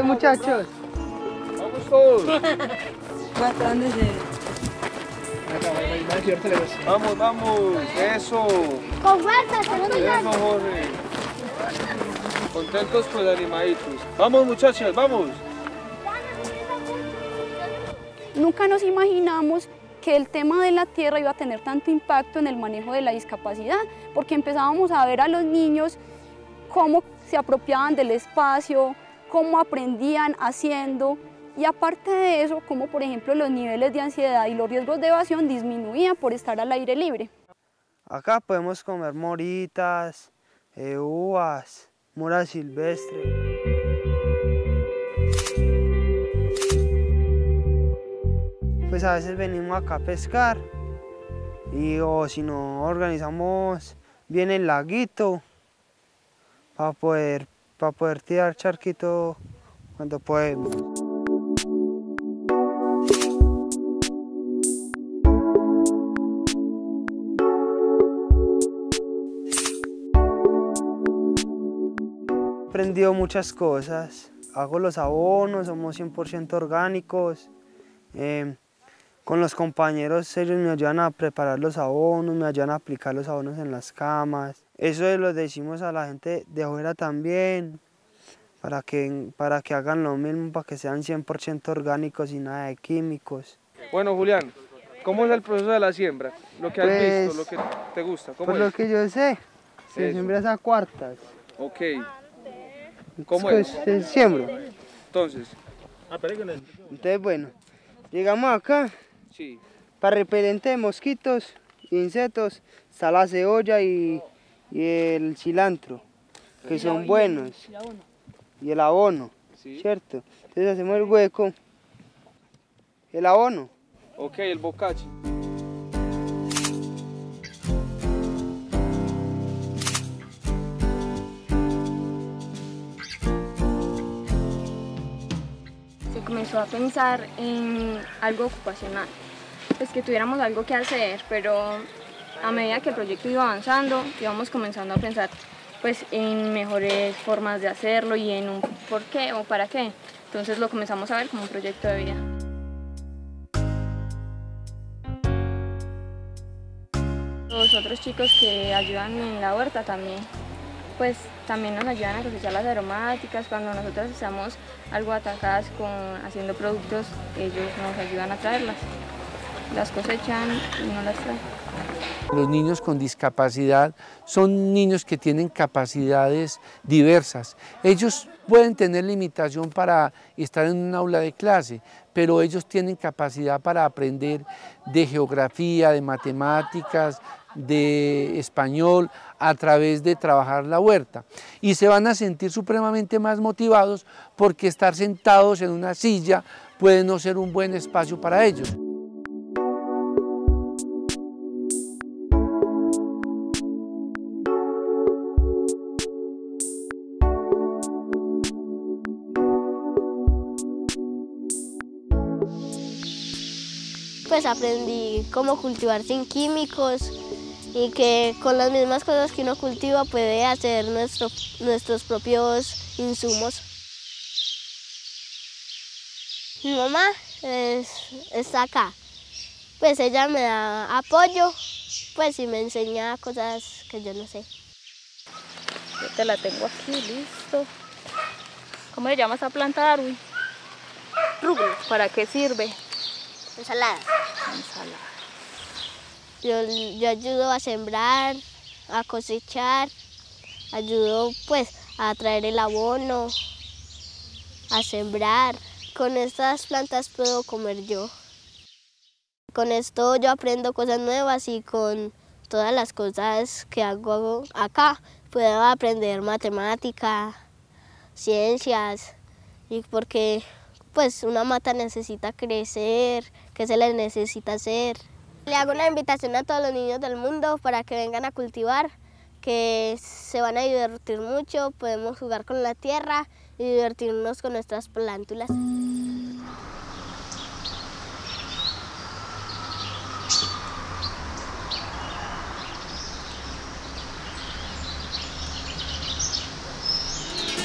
fue, muchachos? ¡Vamos todos! ¡Vamos, vamos! ¡Eso! ¡Con fuerza! ¡Eso, Jorge! Contentos pues, animaditos. ¡Vamos, muchachas, vamos! Nunca nos imaginamos que el tema de la tierra iba a tener tanto impacto en el manejo de la discapacidad, porque empezábamos a ver a los niños cómo se apropiaban del espacio, cómo aprendían haciendo, y aparte de eso, cómo por ejemplo los niveles de ansiedad y los riesgos de evasión disminuían por estar al aire libre. Acá podemos comer moritas, uvas, mora silvestre. Pues a veces venimos acá a pescar y si no organizamos bien el laguito para poder tirar charquito cuando podemos. He aprendido muchas cosas, hago los abonos, somos 100% orgánicos. Con los compañeros, ellos me ayudan a preparar los abonos, me ayudan a aplicar los abonos en las camas. Eso lo decimos a la gente de afuera también, para que hagan lo mismo, para que sean 100% orgánicos y nada de químicos. Bueno, Julián, ¿cómo es el proceso de la siembra? Lo que has visto, lo que te gusta, ¿cómo es? Lo que yo sé, se siembra a cuartas. Ok. ¿Cómo es? Se siembra. Entonces, bueno, llegamos acá. Sí. Para repelente de mosquitos, insectos, está la cebolla y el cilantro, que son buenos, y el abono, sí. ¿Cierto? Entonces hacemos el hueco, el abono. Ok, el bocache. Comenzó a pensar en algo ocupacional, pues que tuviéramos algo que hacer, pero a medida que el proyecto iba avanzando, íbamos comenzando a pensar pues en mejores formas de hacerlo y en un por qué o para qué. Entonces lo comenzamos a ver como un proyecto de vida. Los otros chicos que ayudan en la huerta también, pues también nos ayudan a cosechar las aromáticas. Cuando nosotras estamos algo atacadas haciendo productos, ellos nos ayudan a traerlas. Las cosechan y no las traen. Los niños con discapacidad son niños que tienen capacidades diversas. Ellos pueden tener limitación para estar en un aula de clase, pero ellos tienen capacidad para aprender de geografía, de matemáticas, de español, a través de trabajar la huerta, y se van a sentir supremamente más motivados porque estar sentados en una silla puede no ser un buen espacio para ellos. Pues aprendí cómo cultivar sin químicos, y que con las mismas cosas que uno cultiva puede hacer nuestros propios insumos. Mi mamá está acá, pues ella me da apoyo, pues, y me enseña cosas que yo no sé. Yo te la tengo aquí, listo. ¿Cómo le llama esa planta, Darwin? Rubio. ¿Para qué sirve? Ensalada. Ensalada. Yo ayudo a sembrar, a cosechar, ayudo pues a traer el abono, a sembrar. Con estas plantas puedo comer yo. Con esto yo aprendo cosas nuevas, y con todas las cosas que hago acá puedo aprender matemática, ciencias, y porque pues una mata necesita crecer, que se le necesita hacer. Le hago una invitación a todos los niños del mundo para que vengan a cultivar, que se van a divertir mucho, podemos jugar con la tierra y divertirnos con nuestras plántulas.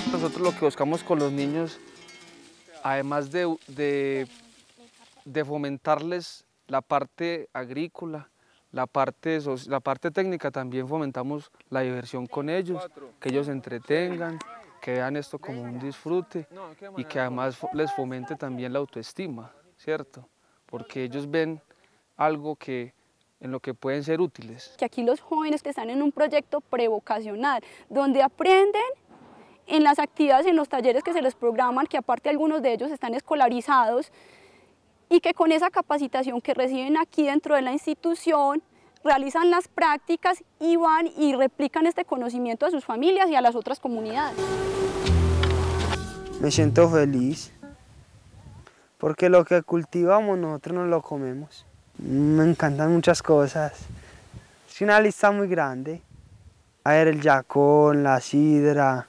Nosotros lo que buscamos con los niños además de fomentarles la parte agrícola, la parte técnica, también fomentamos la diversión con ellos, que ellos se entretengan, que vean esto como un disfrute y que además les fomente también la autoestima, ¿cierto? Porque ellos ven algo que en lo que pueden ser útiles. Que aquí los jóvenes que están en un proyecto prevocacional, donde aprenden en las actividades, en los talleres que se les programan, que aparte algunos de ellos están escolarizados, y que con esa capacitación que reciben aquí dentro de la institución, realizan las prácticas y van y replican este conocimiento a sus familias y a las otras comunidades. Me siento feliz, porque lo que cultivamos nosotros no lo comemos. Me encantan muchas cosas. Es una lista muy grande. A ver, el yacón, la sidra,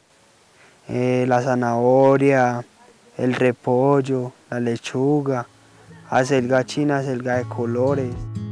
la zanahoria, el repollo, la lechuga, acelga china, acelga de colores.